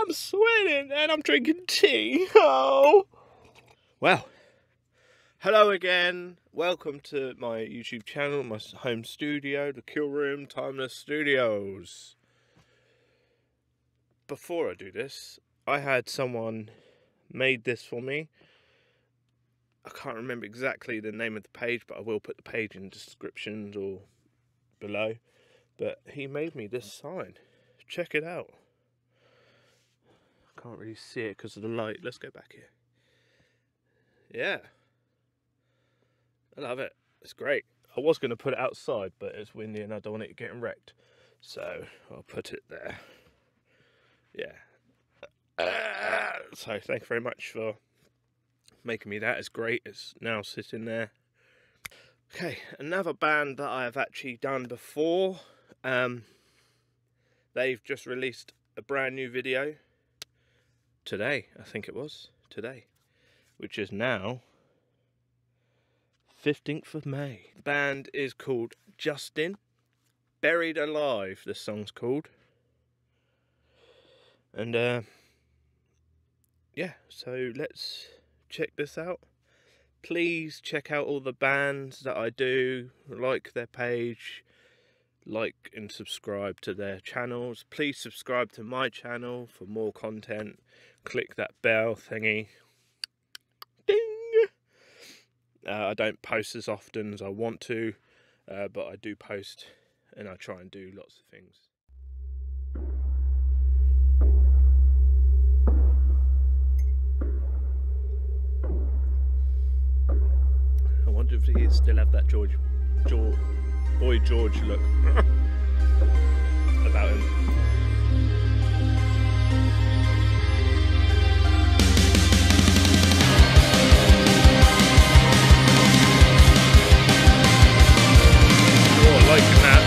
I'm sweating and I'm drinking tea. Oh. Well, hello again. Welcome to my YouTube channel, my home studio, the Kill Room, Timeless Studios. Before I do this, I had someone made this for me. I can't remember exactly the name of the page, but I will put the page in descriptions or below. But he made me this sign. Check it out. I can't really see it because of the light. Let's go back here. Yeah. I love it. It's great. I was going to put it outside, but it's windy and I don't want it getting wrecked. So I'll put it there. Yeah. So thank you very much for making me that. It's great. It's now sitting there. Okay, another band that I've actually done before. They've just released a brand new video today, I think it was today, which is now 15th of May. The band is called Justin. Buried Alive, this song's called. And yeah, so let's check this out. Please check out all the bands that I do, like their page, like and subscribe to their channels. Please subscribe to my channel for more content. Click that bell thingy. Ding! I don't post as often as I want to, but I do post and I try and do lots of things. If he still have that Boy George look about him. Oh, I like that.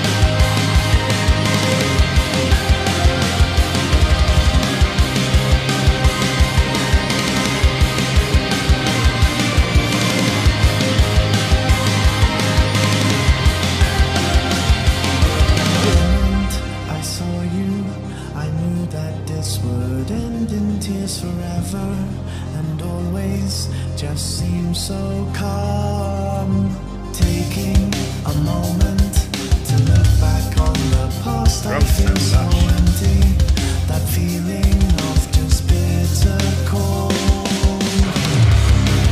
Just seems so calm. Taking a moment to look back on the past. I feel so empty. That feeling of just bitter cold.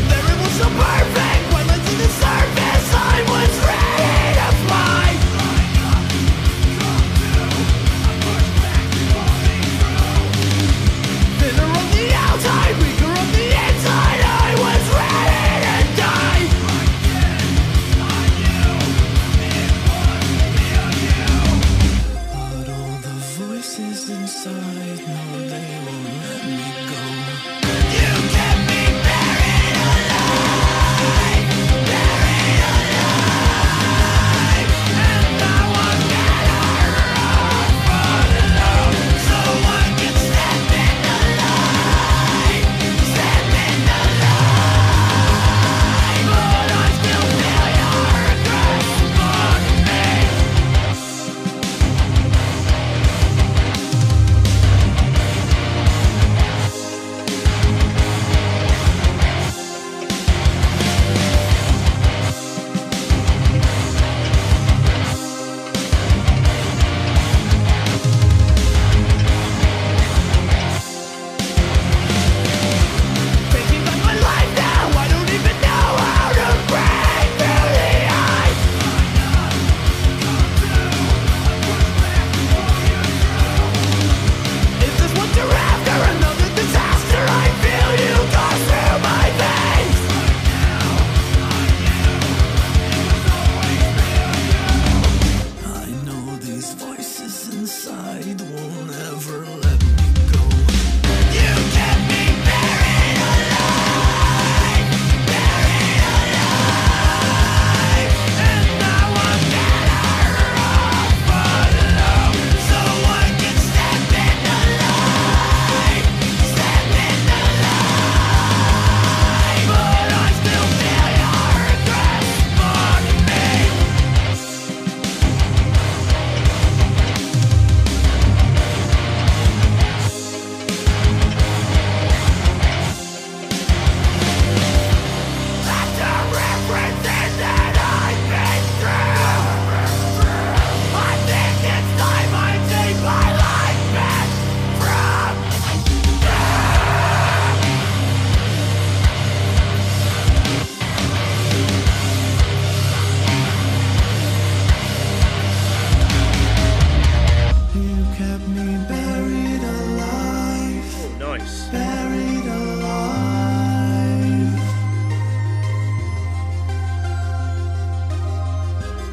There it was so perfect. When I did the surface, I was ready to fly. Thinner on the outside, weaker on the inside. Inside, no, they won't. buried alive,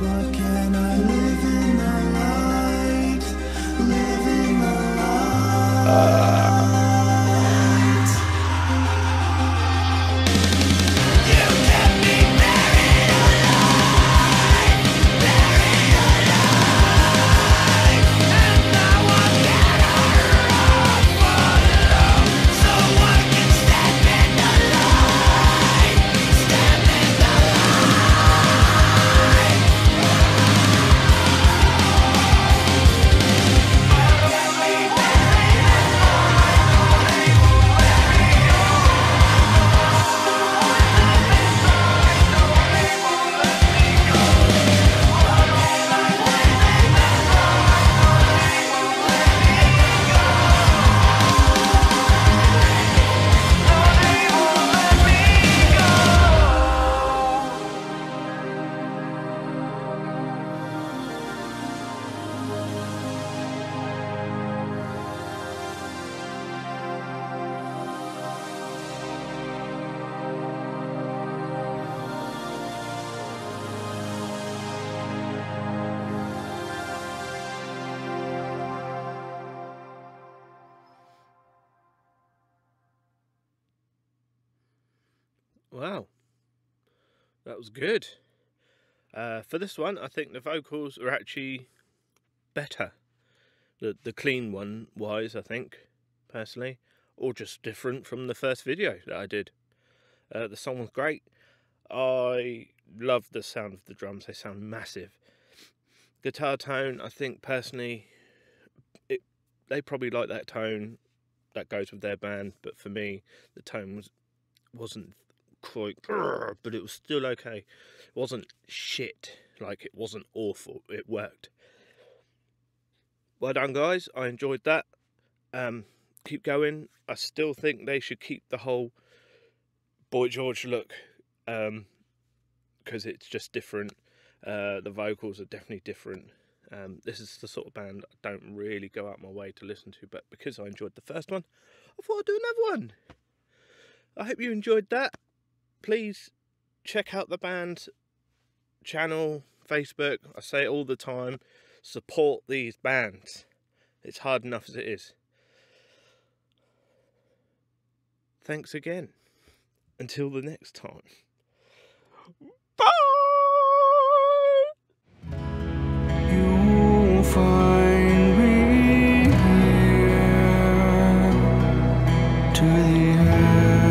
but can I live in the light, live in the light? Wow, that was good. For this one, I think the vocals are actually better. The clean one wise, I think, personally, or just different from the first video that I did. The song was great. I love the sound of the drums, they sound massive. Guitar tone, I think personally, they probably like that tone, that goes with their band, but for me, the tone wasn't quite, but it was still okay. It wasn't shit, like it wasn't awful, it worked. Well done guys, I enjoyed that. Keep going. I still think they should keep the whole Boy George look, because it's just different. The vocals are definitely different. This is the sort of band I don't really go out my way to listen to, but because I enjoyed the first one, I thought I'd do another one. I hope you enjoyed that. Please check out the band's channel, Facebook. I say it all the time. Support these bands. It's hard enough as it is. Thanks again. Until the next time. Bye! You'll find me here to the end.